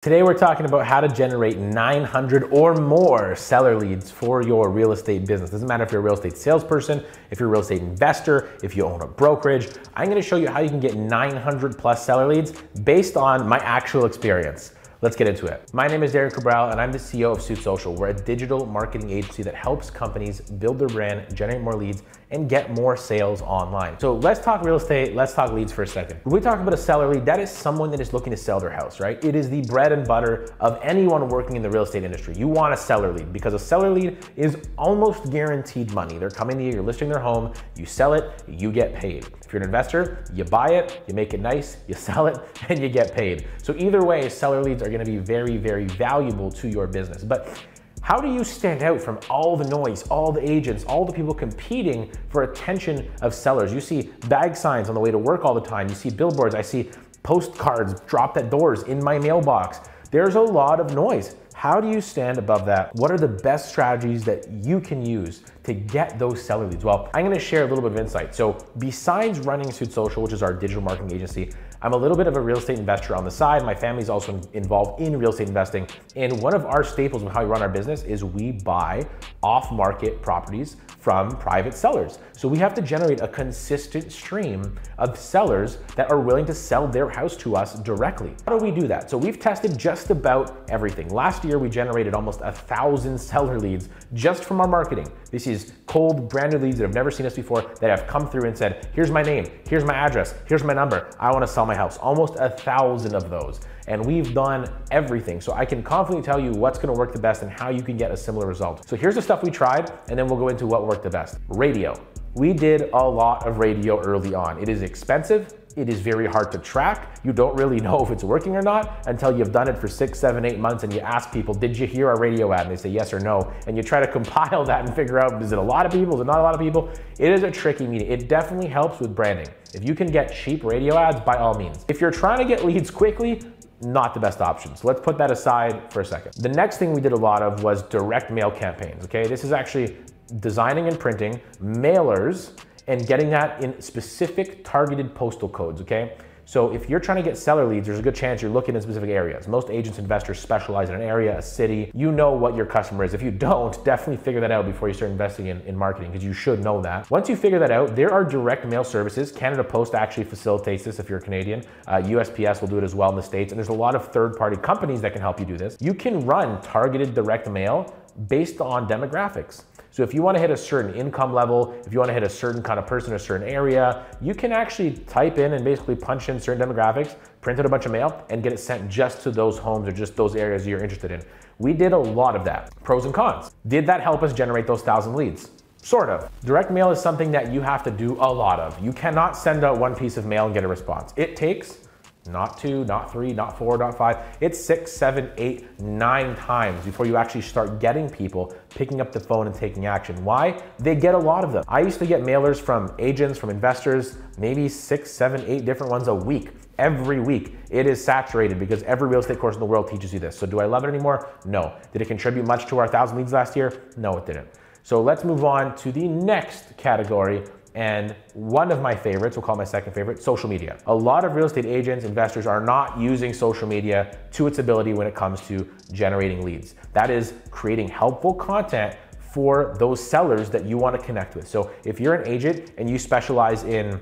Today we're talking about how to generate 900 or more seller leads for your real estate business. Doesn't matter if you're a real estate salesperson, if you're a real estate investor, if you own a brokerage. I'm going to show you how you can get 900 plus seller leads based on my actual experience. Let's get into it. My name is Derek Cabral and I'm the CEO of Suits Social. We're a digital marketing agency that helps companies build their brand, generate more leads, and get more sales online. So let's talk real estate, let's talk leads for a second. When we talk about a seller lead, that is someone that is looking to sell their house, right? It is the bread and butter of anyone working in the real estate industry. You want a seller lead because a seller lead is almost guaranteed money. They're coming to you, you're listing their home, you sell it, you get paid. If you're an investor, you buy it, you make it nice, you sell it, and you get paid. So either way, seller leads are gonna be very, very valuable to your business. But how do you stand out from all the noise, all the agents, all the people competing for attention of sellers? You see bag signs on the way to work all the time. You see billboards. I see postcards dropped at doors in my mailbox. There's a lot of noise. How do you stand above that? What are the best strategies that you can use to get those seller leads? Well, I'm gonna share a little bit of insight. So besides running Suits Social, which is our digital marketing agency, I'm a little bit of a real estate investor on the side. My family's also involved in real estate investing. And one of our staples of how we run our business is we buy off-market properties from private sellers. So we have to generate a consistent stream of sellers that are willing to sell their house to us directly. How do we do that? So we've tested just about everything. Last year, we generated almost 1,000 seller leads just from our marketing. This is cold, brand new leads that have never seen us before that have come through and said, here's my name, here's my address, here's my number, I wanna sell my house. Almost 1,000 of those. And we've done everything. So I can confidently tell you what's gonna work the best and how you can get a similar result. So here's the stuff we tried, and then we'll go into what worked the best. Radio. We did a lot of radio early on. It is expensive. It is very hard to track. You don't really know if it's working or not until you've done it for 6, 7, 8 months and you ask people, did you hear our radio ad? And they say yes or no. And you try to compile that and figure out, is it a lot of people? Is it not a lot of people? It is a tricky medium. It definitely helps with branding. If you can get cheap radio ads, by all means. If you're trying to get leads quickly, not the best option. So let's put that aside for a second. The next thing we did a lot of was direct mail campaigns, okay? This is actually designing and printing mailers and getting that in specific targeted postal codes, okay? So if you're trying to get seller leads, there's a good chance you're looking in specific areas. Most agents, investors specialize in an area, a city. You know what your customer is. If you don't, definitely figure that out before you start investing in marketing, because you should know that. Once you figure that out, there are direct mail services. Canada Post actually facilitates this if you're Canadian. USPS will do it as well in the States. And there's a lot of third-party companies that can help you do this. You can run targeted direct mail based on demographics. So if you want to hit a certain income level, if you want to hit a certain kind of person, a certain area, you can actually type in and basically punch in certain demographics, print out a bunch of mail, and get it sent just to those homes or just those areas you're interested in. We did a lot of that. Pros and cons. Did that help us generate those 1,000 leads? Sort of. Direct mail is something that you have to do a lot of. You cannot send out one piece of mail and get a response. It takes not 2, not 3, not 4, not 5. It's 6, 7, 8, 9 times before you actually start getting people picking up the phone and taking action. Why? They get a lot of them. I used to get mailers from agents, from investors, maybe 6, 7, 8 different ones a week. Every week. It is saturated because every real estate course in the world teaches you this. So do I love it anymore? No. Did it contribute much to our 1,000 leads last year? No, it didn't. So let's move on to the next category. And one of my favorites, we'll call my second favorite, social media. A lot of real estate agents, investors are not using social media to its ability when it comes to generating leads. That is creating helpful content for those sellers that you want to connect with. So if you're an agent and you specialize in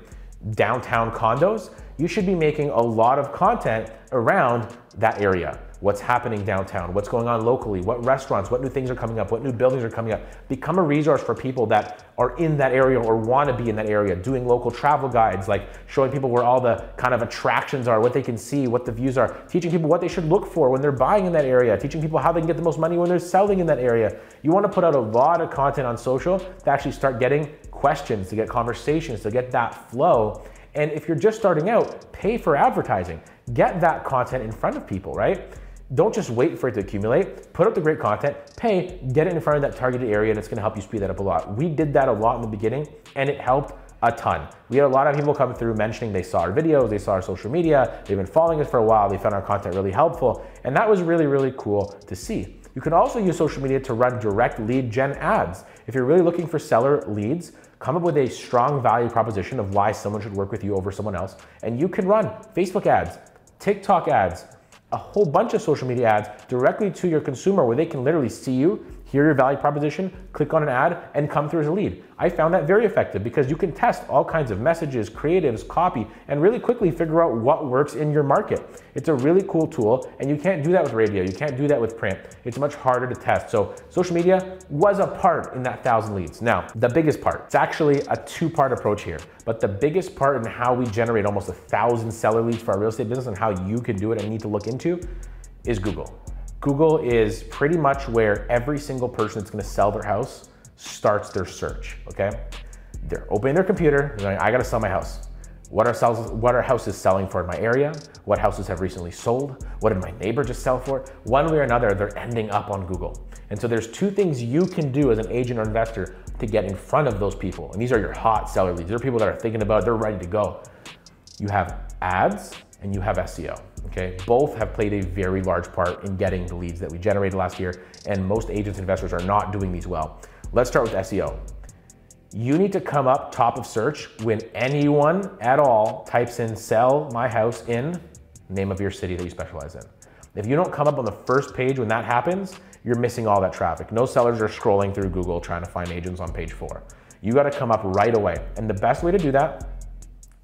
downtown condos, you should be making a lot of content around that area. What's happening downtown, what's going on locally, what restaurants, what new things are coming up, what new buildings are coming up. Become a resource for people that are in that area or want to be in that area, doing local travel guides, like showing people where all the kind of attractions are, what they can see, what the views are, teaching people what they should look for when they're buying in that area, teaching people how they can get the most money when they're selling in that area. You want to put out a lot of content on social to actually start getting questions, to get conversations, to get that flow. And if you're just starting out, pay for advertising. Get that content in front of people, right? Don't just wait for it to accumulate. Put up the great content, pay, get it in front of that targeted area, and it's gonna help you speed that up a lot. We did that a lot in the beginning, and it helped a ton. We had a lot of people come through mentioning they saw our videos, they saw our social media, they've been following us for a while, they found our content really helpful, and that was really, really cool to see. You can also use social media to run direct lead gen ads. If you're really looking for seller leads, come up with a strong value proposition of why someone should work with you over someone else, and you can run Facebook ads, TikTok ads, a whole bunch of social media ads directly to your consumer where they can literally see you, hear your value proposition, click on an ad, and come through as a lead. I found that very effective because you can test all kinds of messages, creatives, copy, and really quickly figure out what works in your market. It's a really cool tool, and you can't do that with radio. You can't do that with print. It's much harder to test. So social media was a part in that 1,000 leads. Now, the biggest part, it's actually a two-part approach here, but the biggest part in how we generate almost 1,000 seller leads for our real estate business and how you can do it and need to look into is Google. Google is pretty much where every single person that's gonna sell their house starts their search, okay? They're opening their computer, they're like, I gotta sell my house. What are houses selling for in my area? What houses have recently sold? What did my neighbor just sell for? One way or another, they're ending up on Google. And so there's two things you can do as an agent or investor to get in front of those people. And these are your hot seller leads. They're people that are thinking about it, they're ready to go. You have ads and you have SEO. Okay, both have played a very large part in getting the leads that we generated last year, and most agents and investors are not doing these well. Let's start with SEO. You need to come up top of search when anyone at all types in sell my house in name of your city that you specialize in. If you don't come up on the first page when that happens, you're missing all that traffic. No sellers are scrolling through Google trying to find agents on page 4. You got to come up right away. And the best way to do that,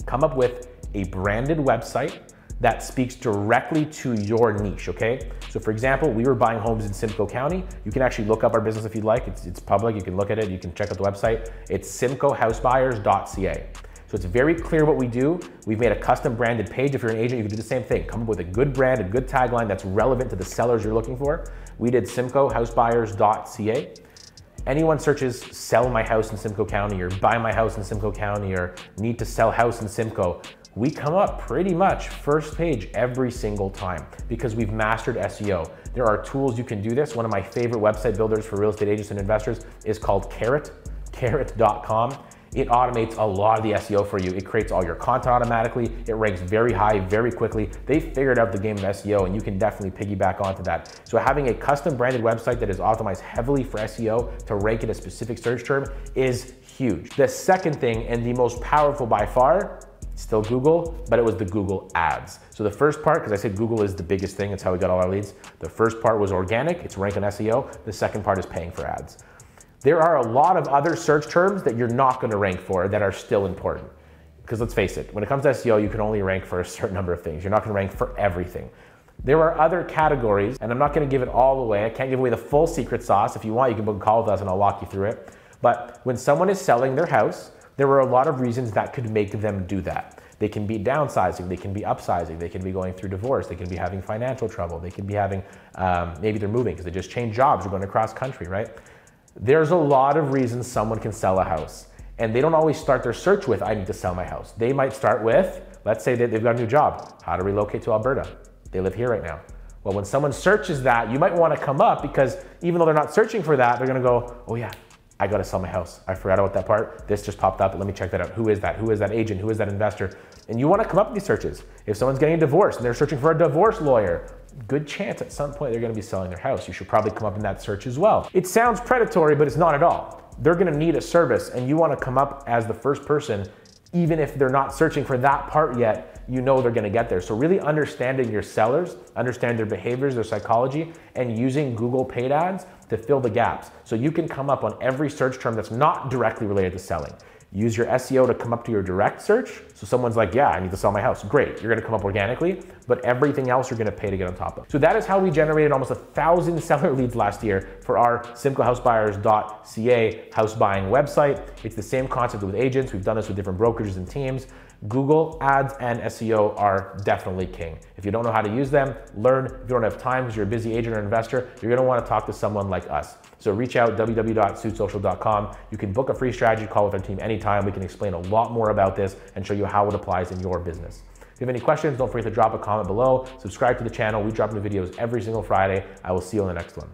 come up with a branded website that speaks directly to your niche, okay? So for example, we were buying homes in Simcoe County. You can actually look up our business if you'd like. It's public, you can look at it, you can check out the website. It's simcoehousebuyers.ca. So it's very clear what we do. We've made a custom branded page. If you're an agent, you can do the same thing. Come up with a good brand, a good tagline that's relevant to the sellers you're looking for. We did simcoehousebuyers.ca. Anyone searches sell my house in Simcoe County or buy my house in Simcoe County or need to sell house in Simcoe, we come up pretty much first page every single time because we've mastered SEO. There are tools you can do this. One of my favorite website builders for real estate agents and investors is called Carrot, carrot.com. It automates a lot of the SEO for you. It creates all your content automatically. It ranks very high, very quickly. They figured out the game of SEO and you can definitely piggyback onto that. So having a custom branded website that is optimized heavily for SEO to rank in a specific search term is huge. The second thing, and the most powerful by far, still Google, but it was the Google ads. So the first part, because I said Google is the biggest thing, it's how we got all our leads. The first part was organic, it's rank on SEO. The second part is paying for ads. There are a lot of other search terms that you're not gonna rank for that are still important. Because let's face it, when it comes to SEO, you can only rank for a certain number of things. You're not gonna rank for everything. There are other categories, and I'm not gonna give it all away. I can't give away the full secret sauce. If you want, you can book a call with us and I'll walk you through it. But when someone is selling their house, there were a lot of reasons that could make them do that. They can be downsizing, they can be upsizing, they can be going through divorce, they can be having financial trouble, they can be having, maybe they're moving because they just changed jobs or going across country, right? There's a lot of reasons someone can sell a house, and they don't always start their search with, I need to sell my house. They might start with, let's say that they've got a new job, how to relocate to Alberta. They live here right now. Well, when someone searches that, you might want to come up because even though they're not searching for that, they're going to go, oh yeah, I gotta sell my house. I forgot about that part. This just popped up. Let me check that out. Who is that? Who is that agent? Who is that investor? And you wanna come up with these searches. If someone's getting a divorce and they're searching for a divorce lawyer, good chance at some point they're gonna be selling their house. You should probably come up in that search as well. It sounds predatory, but it's not at all. They're gonna need a service and you wanna come up as the first person, even if they're not searching for that part yet, you know they're gonna get there. So really understanding your sellers, understand their behaviors, their psychology, and using Google paid ads to fill the gaps. So you can come up on every search term that's not directly related to selling. Use your SEO to come up to your direct search. So someone's like, yeah, I need to sell my house. Great, you're gonna come up organically, but everything else you're gonna pay to get on top of. So that is how we generated almost 1,000 seller leads last year for our simcoehousebuyers.ca house buying website. It's the same concept with agents. We've done this with different brokerages and teams. Google ads and SEO are definitely king. If you don't know how to use them, learn. If you don't have time because you're a busy agent or investor, you're gonna wanna talk to someone like us. So reach out, www.suitsocial.com. You can book a free strategy call with our team anytime. We can explain a lot more about this and show you how it applies in your business. If you have any questions, don't forget to drop a comment below. Subscribe to the channel. We drop new videos every single Friday. I will see you on the next one.